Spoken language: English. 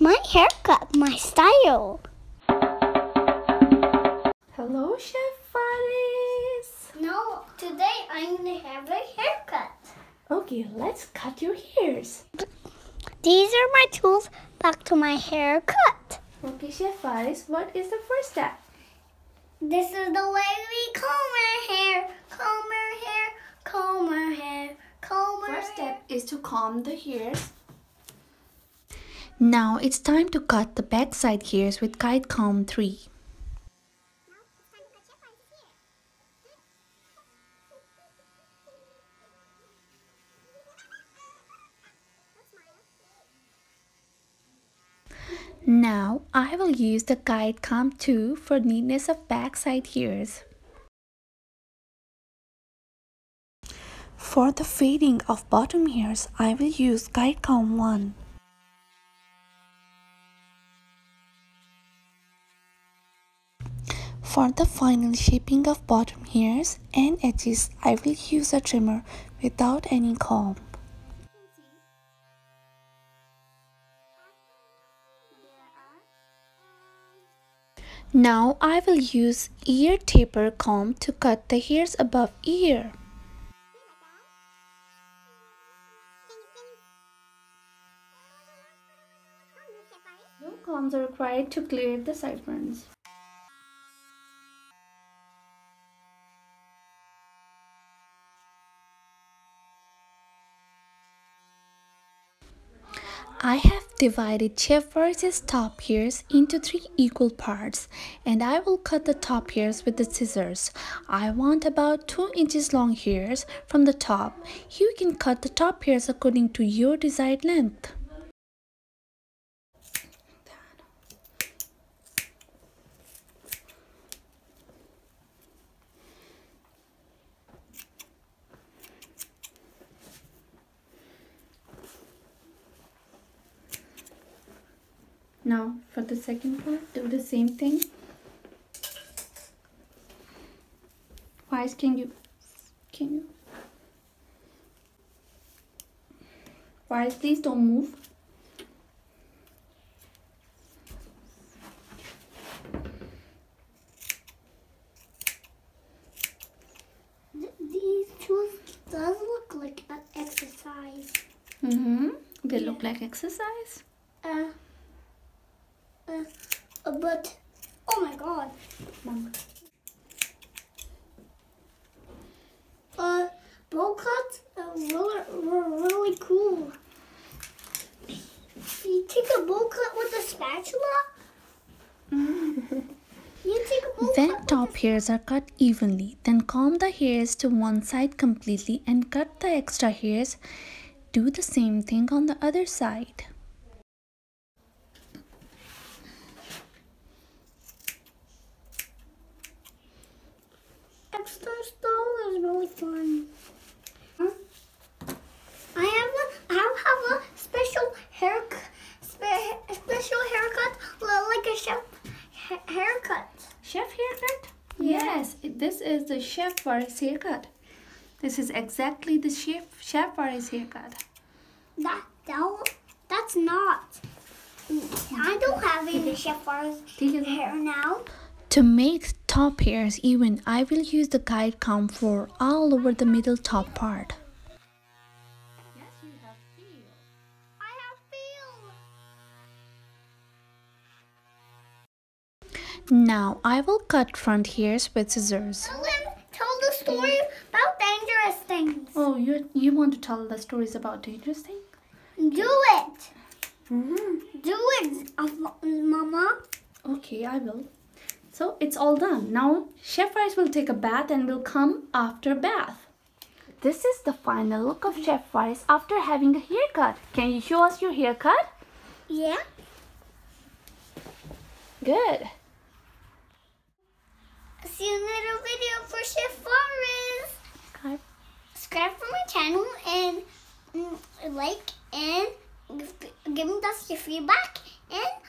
My haircut, my style. Hello, Chef Faris. No, today I'm gonna have a haircut. Okay, let's cut your hairs. These are my tools back to my haircut. Okay, Chef Faris, what is the first step? This is the way we comb our hair, comb our hair, comb our hair, comb our hair. First step is to comb the hairs. Now it's time to cut the backside hairs with kite comb 3. Now I will use the kite comb 2 for neatness of backside hairs. For the fading of bottom hairs, I will use kite comb 1. For the final shaping of bottom hairs and edges, I will use a trimmer without any comb. Now I will use ear taper comb to cut the hairs above ear. No combs are required to clear the sideburns. I have divided Chef Faris' top hairs into 3 equal parts, and I will cut the top hairs with the scissors. I want about 2 inches long hairs from the top. You can cut the top hairs according to your desired length. Now for the second part, do the same thing. Faris, can you? Faris, please don't move. These tools does look like an exercise. They look like exercise. But oh my god, bowl cuts are really cool. You take a bowl cut with a spatula. When top hairs are cut evenly, then comb the hairs to one side completely and cut the extra hairs. Do the same thing on the other side. Chef haircut? Yes, this is the Chef Faris haircut. This is exactly the Chef Faris haircut. That's not. I don't have any Chef Faris hair now. To make top hairs even, I will use the kite comb 4 all over the middle top part. Yes, you have feel. I have feel. Now I will cut front hairs with scissors. Ellen, tell the story about dangerous things. Oh, you want to tell the stories about dangerous things? Do it. Do it, Mama. Okay, I will. So it's all done. Now Chef Faris will take a bath and will come after bath. This is the final look of Chef Faris after having a haircut. Can you show us your haircut? Yeah. Good. See you in another video for Chef Faris. Subscribe for my channel and like and give us your feedback and